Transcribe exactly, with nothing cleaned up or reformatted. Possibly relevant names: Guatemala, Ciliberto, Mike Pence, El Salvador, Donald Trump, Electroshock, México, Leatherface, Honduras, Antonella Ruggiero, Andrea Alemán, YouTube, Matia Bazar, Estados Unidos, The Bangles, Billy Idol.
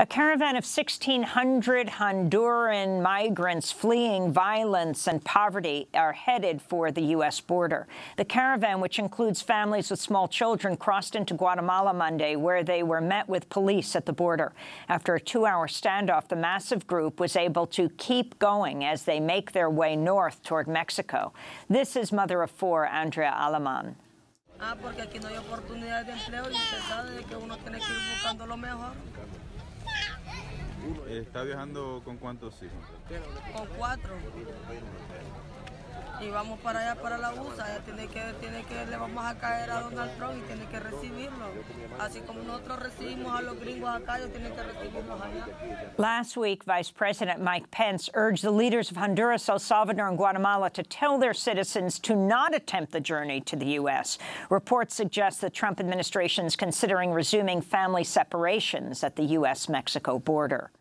A caravan of sixteen hundred Honduran migrants fleeing violence and poverty are headed for the U S border. The caravan, which includes families with small children, crossed into Guatemala Monday, where they were met with police at the border. After a two-hour standoff, the massive group was able to keep going as they make their way north toward Mexico. This is mother of four, Andrea Alemán. ¿Está viajando con cuántos hijos? Con cuatro. Y vamos para allá, para la U S A. Tiene que, tiene que, le vamos a caer a Donald Trump y tiene que recibirlo. Así como nosotros recibimos a los gringos acá, ellos tienen que recibirlos allá. Last week, Vice President Mike Pence urged the leaders of Honduras, El Salvador and Guatemala to tell their citizens to not attempt the journey to the U S. Reports suggest the Trump administration is considering resuming family separations at the U S Mexico border.